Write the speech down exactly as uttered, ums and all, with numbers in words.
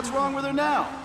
what's wrong with her now?